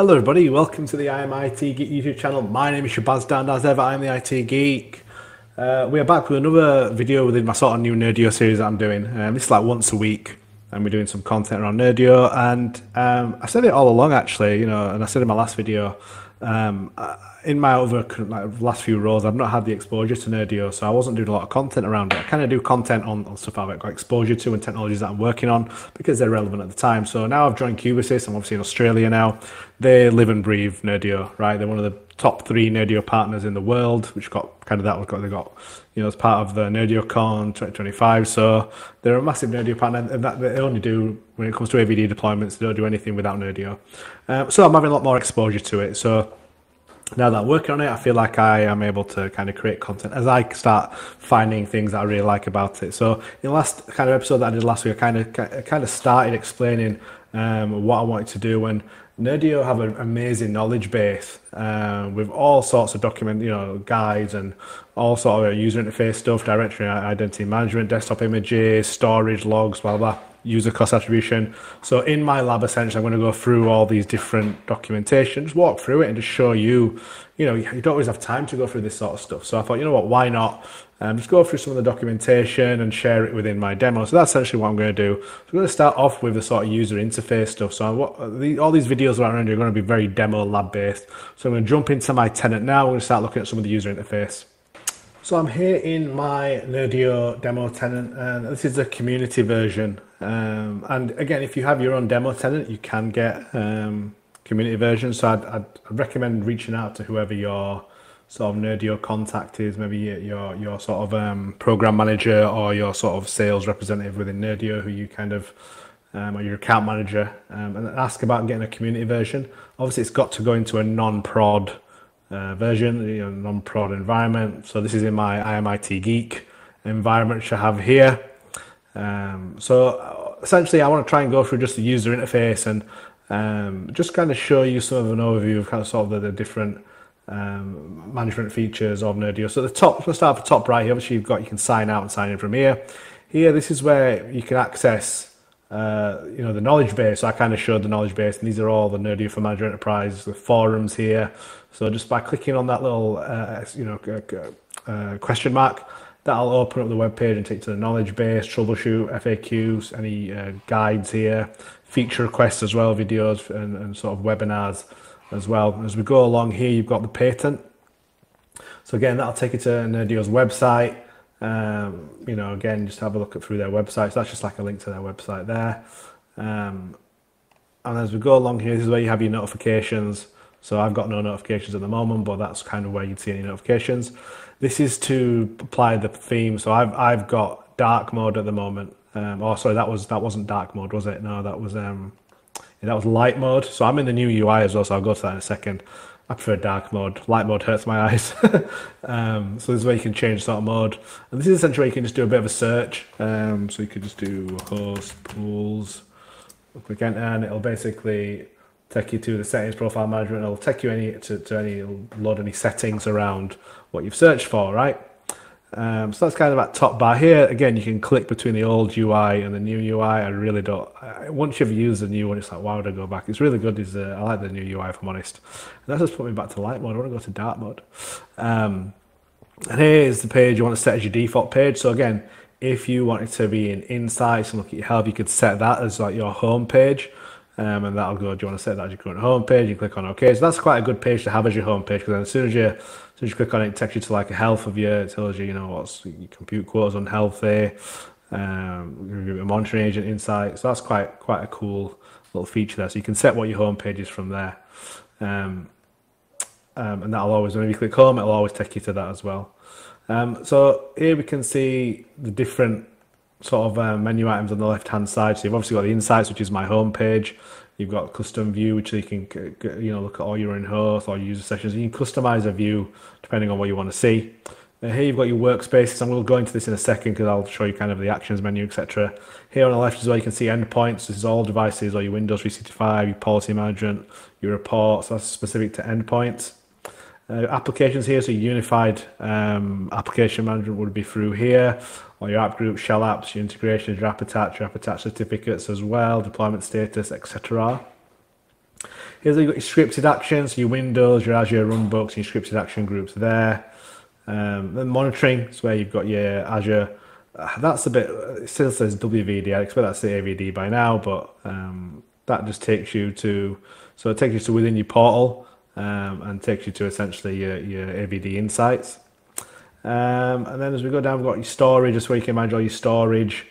Hello everybody, welcome to the I Am IT Geek YouTube channel. My name is Shabaz Darr and as ever I'm the IT Geek. We are back with another video within my sort of new Nerdio series that I'm doing. It's like once a week and we're doing some content around Nerdio, and I said it all along actually, you know, and I said in my last video, in my other last few roles I've not had the exposure to Nerdio, so I wasn't doing a lot of content around it. I kind of do content on stuff I've got exposure to and technologies that I'm working on because they're relevant at the time. So now I've joined Cubisys. I'm obviously in Australia now. They live and breathe Nerdio, right? They're one of the top 3 Nerdio partners in the world, which got kind of they got, you know, as part of the NerdioCon 2025. So they're a massive Nerdio partner, and that they only do when it comes to AVD deployments. They don't do anything without Nerdio. So I'm having a lot more exposure to it. So now that I'm working on it, I feel like I am able to kind of create content as I start finding things that I really like about it. So in the last kind of episode that I did last week, I kind of started explaining what I wanted to do. And Nerdio have an amazing knowledge base with all sorts of document, you know, guides and all sort of user interface stuff, directory identity management, desktop images, storage, logs, blah, blah, user cost attribution. So in my lab, essentially, I'm going to go through all these different documentation, just walk through it and just show you, you know, you don't always have time to go through this sort of stuff. So I thought, you know what, why not? Just go through some of the documentation and share it within my demo. So that's essentially what I'm going to do. So I'm going to start off with the sort of user interface stuff. So all these videos around here are going to be very demo lab based. So I'm going to jump into my tenant now. We're going to start looking at some of the user interface. So I'm here in my Nerdio demo tenant, and this is a community version. And again, if you have your own demo tenant, you can get community versions. So I'd recommend reaching out to whoever your sort of Nerdio contact is, maybe your sort of program manager or your sort of sales representative within Nerdio, who you kind of or your account manager, and ask about getting a community version. Obviously, it's got to go into a non-prod version, you know, non-prod environment. So this is in my I Am IT Geek environment, which I have here. So essentially, I want to try and go through just the user interface and just kind of show you sort of an overview of kind of sort of the different management features of Nerdio. So let's start at the top right here. Obviously, you can sign out and sign in from here. Here, this is where you can access, you know, the knowledge base. So I kind of showed the knowledge base, and these are all the Nerdio for Manager Enterprise, the forums here. So just by clicking on that little, you know, question mark, that'll open up the web page and take to the knowledge base, troubleshoot, FAQs, any guides here, feature requests as well, videos and sort of webinars as well. As we go along here, you've got the patent. So again, that'll take you to Nerdio's website. You know, again, just have a look through their website. So that's just like a link to their website there. And as we go along here, this is where you have your notifications. So I've got no notifications at the moment, but that's kind of where you'd see any notifications. This is to apply the theme. So I've got dark mode at the moment. Oh, sorry, that wasn't dark mode, was it? No, that was light mode. So I'm in the new UI as well, so I'll go to that in a second. I prefer dark mode. Light mode hurts my eyes. So this is where you can change sort of mode. And this is essentially where you can just do a bit of a search. So you could just do host pools, click enter, and it'll basically take you to the settings, profile management. It'll take you load any settings around what you've searched for, right? So that's kind of at top bar here. Again, you can click between the old UI and the new UI. Once you've used the new one, it's like, why would I go back? It's really good. I like the new UI, if I'm honest. And that's just put me back to light mode. I want to go to dark mode. And here's the page you want to set as your default page. So again, if you wanted to be in Insights and look at your help, you could set that as like your home page. And that'll go, do you want to set that as your current home page? You click on OK. So that's quite a good page to have as your home page, because then as soon as you click on it, it takes you to like a health of your, it tells you, you know, what's your compute quotes unhealthy, a monitoring agent insight. So that's quite a cool little feature there. So you can set what your home page is from there. And that'll always, when you click home, it'll always take you to that as well. So here we can see the different sort of menu items on the left-hand side. So you've obviously got the Insights, which is my home page. You've got Custom View, which you can, you know, look at all your in hosts, all your user sessions. You can customize a view depending on what you want to see. Now here you've got your workspaces. I'm going to go into this in a second because I'll show you kind of the actions menu, etc. Here on the left as well, you can see endpoints. This is all devices, or your Windows 365, your policy management, your reports. That's specific to endpoints. Applications here, so unified application management would be through here, or your app group, shell apps, your integrations, your app attach certificates as well, deployment status, etc. Here's your scripted actions, your windows, your Azure runbooks, your scripted action groups there. Then monitoring is where you've got your Azure. That's a bit, it still says WVD. I expect that's the AVD by now, but that just takes you to, so it takes you to within your portal and takes you to essentially your AVD insights. And then as we go down, we've got your storage, just where you can manage all your storage,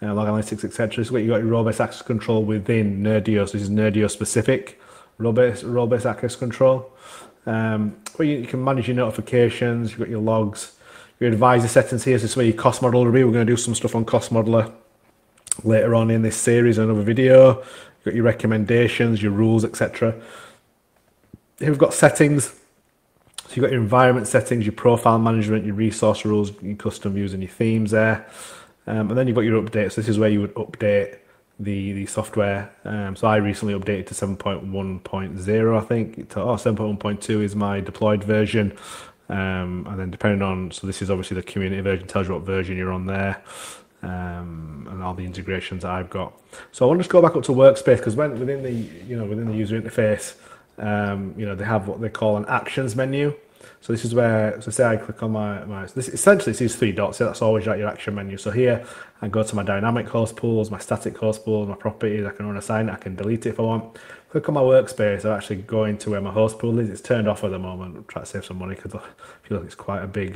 log analytics, etc. This is where you've got your role-based access control within Nerdio. So this is Nerdio-specific role-based access control. Where you can manage your notifications, you've got your logs, your advisor settings here. So this is where your cost modeler will be. We're going to do some stuff on cost modeler later on in this series, another video. You've got your recommendations, your rules, etc. Here we've got settings. So you've got your environment settings, your profile management, your resource rules, your custom views and your themes there. And then you've got your updates. So this is where you would update the software. So I recently updated to 7.1.0, I think. To, 7.1.2 is my deployed version. And then depending on, so this is obviously the community version, tells you what version you're on there. And all the integrations that I've got. So I want to just go back up to Workspace, because within the, within the user interface, they have what they call an actions menu. So this is where, so say I click on my this essentially sees three dots, so that's always like your action menu. So here I go to my dynamic host pools, my static host pools, my properties. I can unassign it, I can delete it if I want. Click on my workspace, I'm actually going to where my host pool is. It's turned off at the moment. I'm trying to save some money because I feel like it's quite a big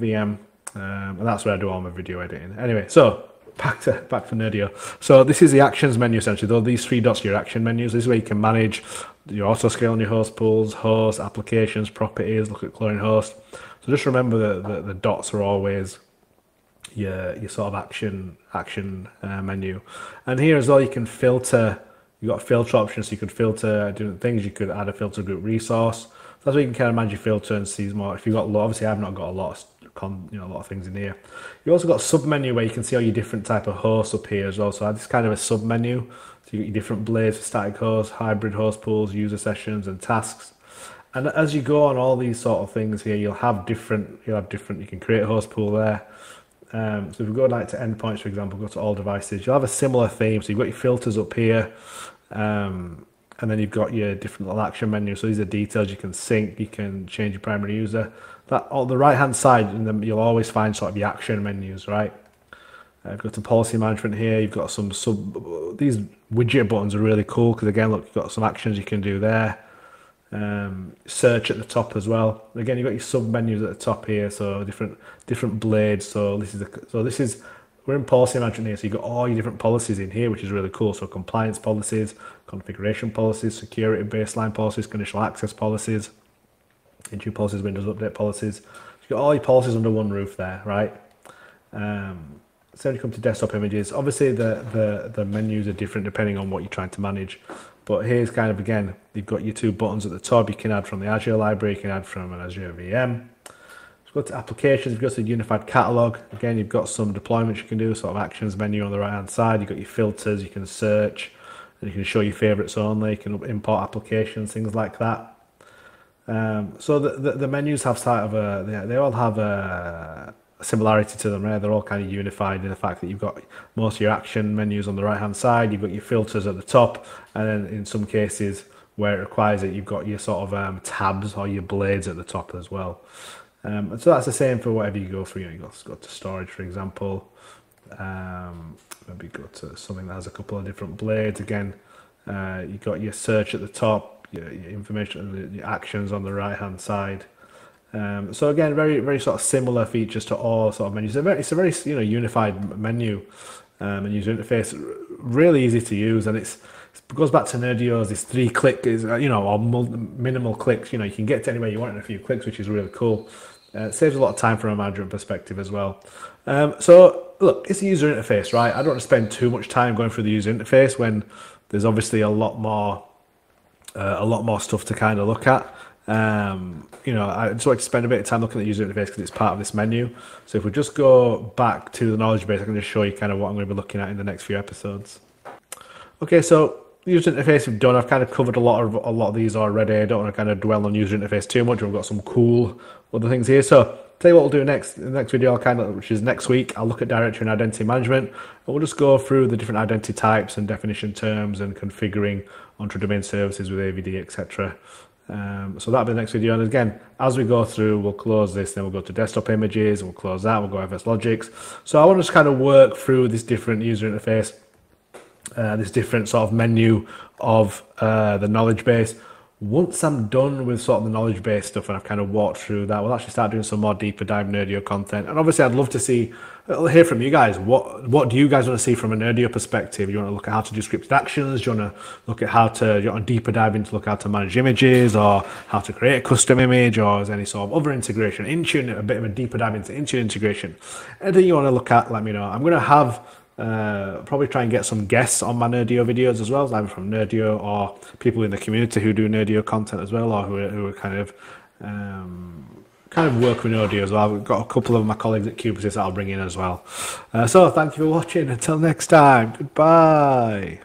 VM. And that's where I do all my video editing. Anyway, so back to Nerdio. So this is the actions menu essentially, though these three dots are your action menus. This is where you can manage your auto scale on your host pools, hosts, applications, properties, look at cloning hosts. So just remember that the dots are always your sort of action menu. And here as well you can filter, you've got filter options, so you could filter different things, you could add a filter group resource. So that's where you can kind of manage your filter and see more. If you've got, obviously I've not got a lot of a lot of things in here. You also got a sub menu where you can see all your different type of hosts up here as well. So that's kind of a sub menu. So you got your different blades for static hosts, hybrid host pools, user sessions, and tasks. And as you go on all these sort of things here, you'll have different. You can create a host pool there. So if we go like to endpoints, for example, go to all devices, you'll have a similar theme. So you've got your filters up here, and then you've got your different little action menus. So these are details you can sync. You can change your primary user. That on the right hand side, and then you'll always find sort of the action menus, right? Go to policy management here. You've got some sub. These widget buttons are really cool because again, look, you've got some actions you can do there. Search at the top as well. Again, you've got your sub menus at the top here. So different blades. So this is we're in policy management here. So you've got all your different policies in here, which is really cool. So compliance policies, configuration policies, security baseline policies, conditional access policies. Intune policies, Windows update policies. So you've got all your policies under one roof there, right? So when you come to desktop images, obviously the menus are different depending on what you're trying to manage. But here's kind of, again, you've got your two buttons at the top. You can add from the Azure library, you can add from an Azure VM. So go to applications, you go to the unified catalog. Again, you've got some deployments you can do, sort of actions menu on the right-hand side. You've got your filters, you can search, and you can show your favorites only. You can import applications, things like that. So the menus have sort of a, they all have a similarity to them, right? They're all kind of unified in the fact that you've got most of your action menus on the right hand side, you've got your filters at the top, and then in some cases where it requires it, you've got your sort of tabs or your blades at the top as well. And so that's the same for whatever you go through. You know, go to storage, for example, maybe go to something that has a couple of different blades. Again, you've got your search at the top, your information, your actions on the right hand side. So again, very sort of similar features to all sort of menus. It's a very unified menu and user interface, really easy to use, and it goes back to Nerdio's. This three click is or minimal clicks. You can get to anywhere you want in a few clicks, which is really cool. It saves a lot of time from a management perspective as well. So look, it's a user interface, right? I don't want to spend too much time going through the user interface when there's obviously a lot more stuff to kind of look at. I just like to spend a bit of time looking at the user interface because it's part of this menu. So if we just go back to the knowledge base, I can just show you kind of what I'm going to be looking at in the next few episodes. Okay, so user interface we've done. I've kind of covered a lot of these already. I don't want to kind of dwell on user interface too much. We've got some cool other things here. So Tell you what we'll do next, in the next video, which is next week, I'll look at directory and identity management, and we'll just go through the different identity types and definition terms and configuring onto domain services with AVD, etc. So that'll be the next video. And again, as we go through, we'll close this, then we'll go to desktop images, we'll close that, we'll go FSLogix. So I want to just kind of work through this different user interface, this different sort of menu of the knowledge base. Once I'm done with sort of the knowledge base stuff and I've kind of walked through that, we'll actually start doing some more deeper dive Nerdio content. And obviously I'd love to see, I'll hear from you guys. What do you guys want to see from a Nerdio perspective? You want to look at how to do scripted actions? Do you want to look at how to, you want a deeper dive into look how to manage images or how to create a custom image, or is any sort of other integration, Intune, a bit of a deeper dive into Intune integration? Anything you want to look at, let me know. I'm going to have probably try and get some guests on my Nerdio videos as well, either from Nerdio or people in the community who do Nerdio content as well, or who are kind of work with Nerdio as well. I've got a couple of my colleagues at Cubisys that I'll bring in as well. So thank you for watching. Until next time, goodbye.